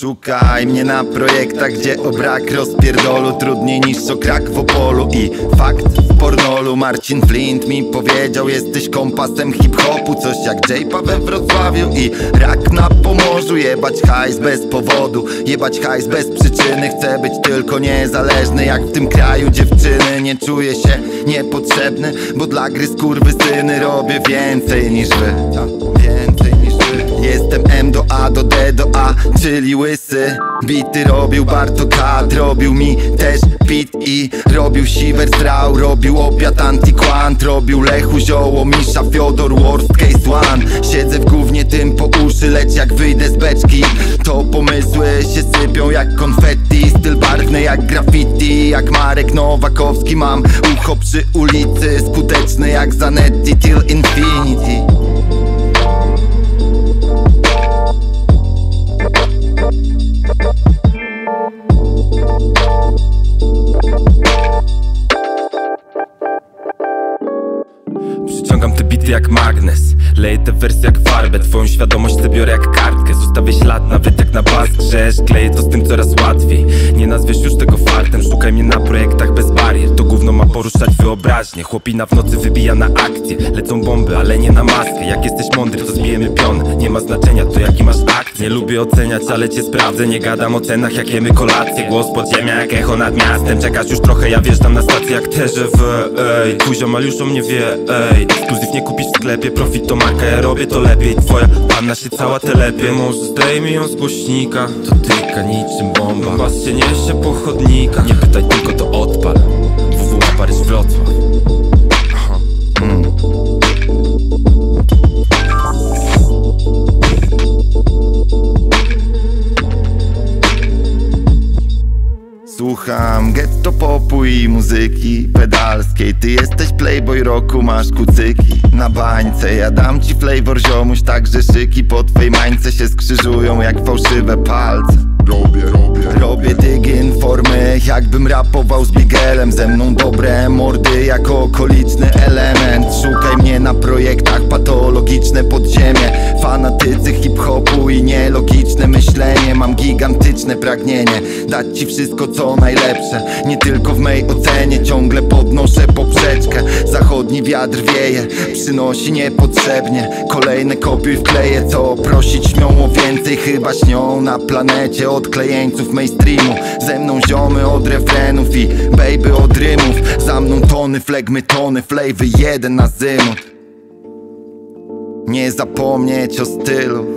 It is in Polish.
Szukaj mnie na projektach, gdzie o brak rozpierdolu trudniej niż co krak w Opolu i fakt w pornolu. Marcin Flint mi powiedział, jesteś kompasem hip-hopu, coś jak J-PA we Wrocławiu i rak na Pomorzu. Jebać hajs bez powodu, jebać hajs bez przyczyny. Chcę być tylko niezależny, jak w tym kraju dziewczyny. Nie czuję się niepotrzebny, bo dla gry skurwysyny robię więcej niż wy. Jestem M do A do D do A, czyli łysy. Bity robił Bartokat, robił mi też pit i robił Siwer Strał, robił opiat antikwant, robił Lechu zioło, Misza, Fiodor, worst case one. Siedzę w gównie tym po uszy, lecz jak wyjdę z beczki, to pomysły się sypią jak konfetti. Styl barwny jak graffiti, jak Marek Nowakowski. Mam ucho przy ulicy, skuteczny jak Zanetti till infinity. Przyciągam te bity jak magnes, leję te wersje jak farbę. Twoją świadomość sobie biorę jak kartkę, zostawię ślad nawet jak na baskrze. Kleję to z tym coraz łatwiej, nie nazwiesz już tego fartem. Szukaj mnie na projektach bez barier, to gówno ma poruszać wyobraźnię. Chłopina w nocy wybija na akcję, lecą bomby, ale nie na maskę. Jak jesteś mądry, to zbijemy pion, nie ma znaczenia to jaki masz akt. Nie lubię oceniać, ale cię sprawdzę, nie gadam o cenach jak jemy kolację. Głos podziemia jak echo nad miastem, czekasz już trochę, ja wjeżdżam na stację jak terze w ej. Tuzia mal już o mnie wie, ej. Ekskluzywnie nie kupisz w sklepie, profit to marka, ja robię to lepiej. Twoja panna się cała telepie, może zdejmij ją z głośnika. Dotyka niczym bomba, was się niesie po chodnikach. Nie pytaj tylko to odpal, WW Paryż Wrocław. Słucham getto popu i muzyki pedalskiej. Ty jesteś playboy roku, masz kucyki na bańce. Ja dam ci flavor ziomuś, także szyki po twej mańce się skrzyżują jak fałszywe palce. Robię dygin formy, jakbym rapował z Bigelem. Ze mną dobre mordy jako okoliczny element. Szukaj mnie na projektach, patologiczne podziemie. Fanatycy hip-hopu i nielogiczne myślenie. Mam gigantyczne pragnienie dać ci wszystko co najlepsze, nie tylko w mej ocenie. Ciągle podnoszę poprzeczkę, zachodni wiatr wieje, przynosi niepotrzebnie kolejne kopiuj wkleje. Co prosić śmią o więcej, chyba śnią na planecie od klejeńców mainstreamu. Ze mną ziomy od refrenów i baby od rymów. Za mną tony, flegmy, tony, flejwy jeden na zymut. Nie zapomnieć o stylu.